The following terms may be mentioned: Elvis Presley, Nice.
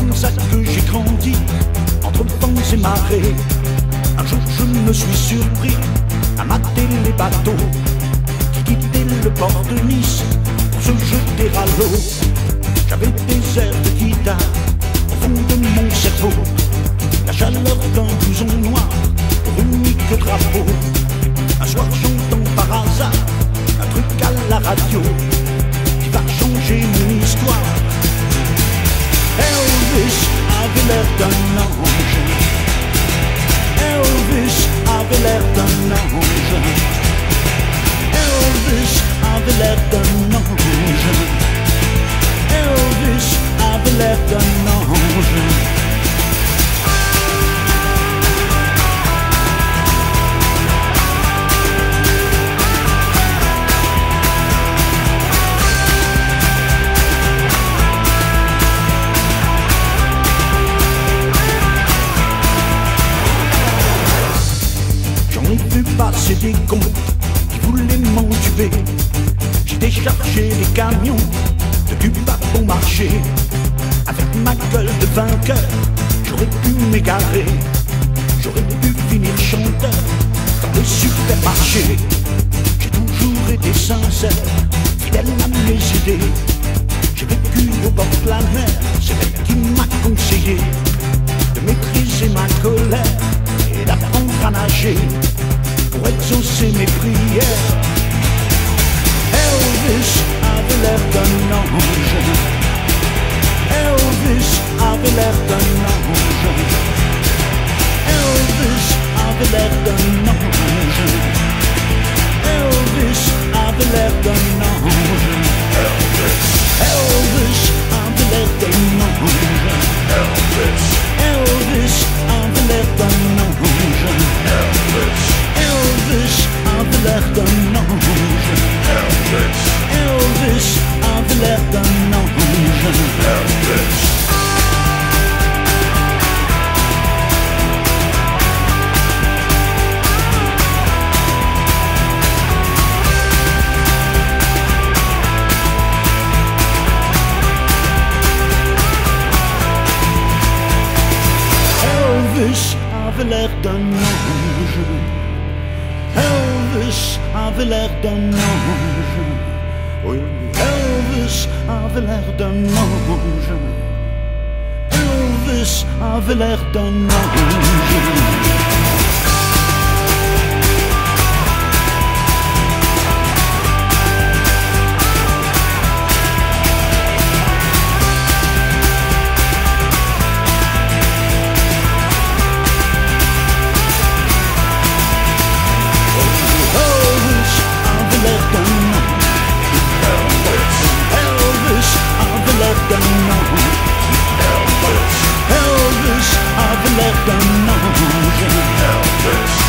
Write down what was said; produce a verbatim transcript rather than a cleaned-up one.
comme ça que j'ai grandi, entre vents et marées. Un jour je me suis surpris à mater les bateaux qui quittaient le port de Nice pour se jeter à l'eau. J'avais des airs de guitare au fond de mon cerveau, la chaleur d'un blouson noir pour unique drapeau. Un soir j'entends par hasard un truc à la radio qui va changer mon histoire. Elvis avait l'air d'un ange, Elvis avait l'air d'un ange, Elvis avait l'air d'un ange, Elvis avait l'air d'un ange. Passer des cons qui voulaient m'entuber. J'ai déchargé des camions de du pas bon marché. Avec ma gueule de vainqueur, j'aurais pu m'égarer, j'aurais pu finir chanteur dans le supermarché. J'ai toujours été sincère, fidèle à mes idées. J'ai vécu au bord de la mer, c'est elle qui m'a conseillé de maîtriser ma colère et d'apprendre à nager pour exaucer mes prières. Elvis avait l'air d'un ange, Elvis avait l'air d'un ange, Elvis avait l'air d'un ange, Elvis avait l'air d'un ange, Elvis avait l'air d'un ange, Elvis avait l'air d'un ange, Elvis avait l'air d'un ange, Elvis, Elvis avait l'air d'un ange, Elvis. Elvis avait l'air d'un ange, Elvis avait l'air d'un ange, oui, Elvis avait l'air d'un ange, Elvis avait l'air d'un ange. Elvis, Elvis avait l'air d'un ange. Elvis.